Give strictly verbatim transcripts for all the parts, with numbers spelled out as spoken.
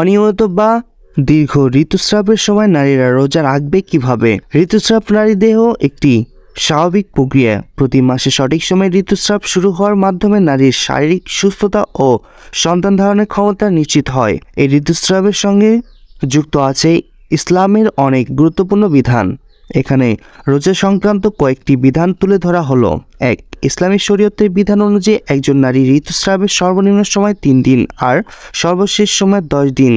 অনিয়মিত বা দীর্ঘ ঋতুস্রাবের সময় নারীরা রোজা রাখবে কিভাবে? ঋতুস্রাব নারী দেহ একটি স্বাভাবিক প্রক্রিয়া। প্রতি মাসে সঠিক সময়ে ঋতুস্রাব শুরু হওয়ার মাধ্যমে নারীর শারীরিক সুস্থতা ও সন্তান ধারণের ক্ষমতা নিশ্চিত হয়। এই ঋতুস্রাবের সঙ্গে যুক্ত আছে ইসলামের অনেক গুরুত্বপূর্ণ বিধান। এখানে রোজা সংক্রান্ত কয়েকটি বিধান তুলে ধরা হলো। এক, ইসলামী শরীয়তের বিধান অনুযায়ী একজন নারী ঋতুস্রাবের সর্বনিম্ন সময় তিন দিন আর সর্বশেষ সময় দশ দিন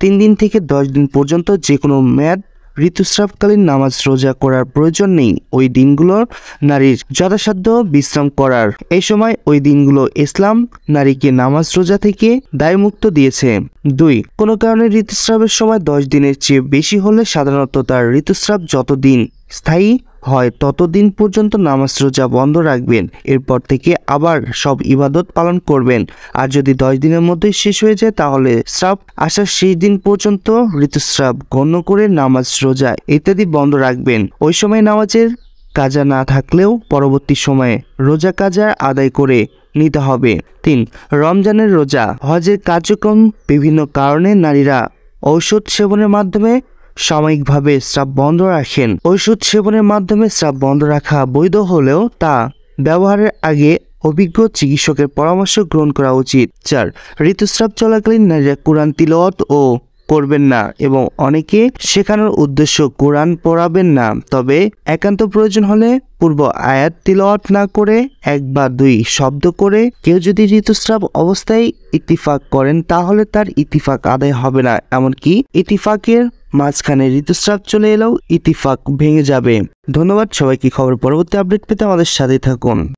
তিন দিন থেকে দশ দিন পর্যন্ত যে কোনো মেয়াদ ঋতুস্রাবকালীন নামাজ রোজা করার প্রয়োজন নেই। ওই দিনগুলোর নারীর যথাসাধ্য বিশ্রাম করার। এই সময় ওই দিনগুলো ইসলাম নারীকে নামাজ রোজা থেকে দায়মুক্ত দিয়েছে। দুই, কোনো কারণে ঋতুস্রাবের সময় দশ দিনের চেয়ে বেশি হলে সাধারণত তার ঋতুস্রাব যতদিন স্থায়ী হয় ততদিন পর্যন্ত নামাজ রোজা বন্ধ রাখবেন। এরপর থেকে আবার সব ইবাদত পালন করবেন। আর যদি দশ দিনের মধ্যে শেষ হয়ে যায় তাহলে স্রাব আসার শেষ দিন পর্যন্ত ঋতুস্রাব গণ্য করে নামাজ রোজা ইত্যাদি বন্ধ রাখবেন। ওই সময় নামাজের কাজা না থাকলেও পরবর্তী সময়ে রোজা কাজা আদায় করে নিতে হবে। তিন, রমজানের রোজা হজের কার্যক্রম বিভিন্ন কারণে নারীরা ঔষধ সেবনের মাধ্যমে সাময়িকভাবে স্রাব বন্ধ রাখেন। ঔষধ সেবনের মাধ্যমে স্রাব বন্ধ রাখা বৈধ হলেও তা ব্যবহারের আগে অভিজ্ঞ চিকিৎসকের পরামর্শ গ্রহণ করা উচিত। চার, ঋতুস্রাব চলাকালীন নারীরা কোরআন তিলাওয়াত ও করবেন না এবং অনেকে শেখানোর উদ্দেশ্য কোরআন পড়াবেন না। তবে একান্ত প্রয়োজন হলে পূর্ব আয়াত তিলাওয়াত না করে এক বা দুই শব্দ করে কেউ যদি ঋতুস্রাব অবস্থায় ইতিফাক করেন তাহলে তার ইতিফাক আদায় হবে না। এমনকি ইতিফাকের মাঝখানে ঋতুস্রাব চলে এলেও ইতিফাক ভেঙে যাবে। ধন্যবাদ সবাইকে। খবর পরবর্তী আপডেট পেতে আমাদের সাথে থাকুন।